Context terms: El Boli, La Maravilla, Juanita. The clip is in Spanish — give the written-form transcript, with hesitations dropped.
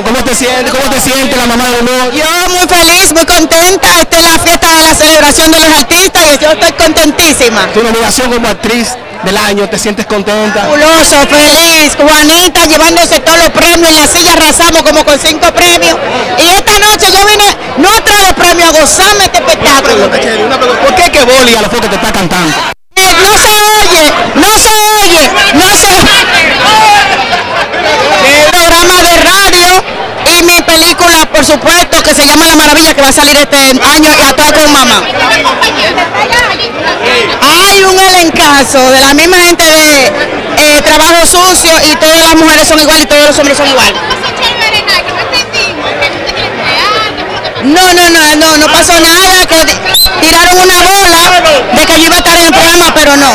Bueno, ¿cómo te siente la mamá de Luz? Yo muy feliz, muy contenta. Esta es la fiesta de la celebración de los artistas y yo estoy contentísima. Tu nominación como actriz del año, ¿te sientes contenta? Fabuloso, feliz. Juanita llevándose todos los premios, en la silla arrasamos como con 5 premios. Y esta noche yo vine, no a traer los premios, a gozarme este espectáculo. Una pregunta, ¿por qué que Boli a la foto te está cantando? No se oye. Programa de radio y mi película, por supuesto, que se llama La Maravilla, que va a salir este año, y Actuar con Mamá. Hay un elencazo de la misma gente de Trabajo Sucio, y todas las mujeres son iguales y todos los hombres son iguales. No pasó nada, que tiraron una bola de que yo iba a estar en el programa, pero no.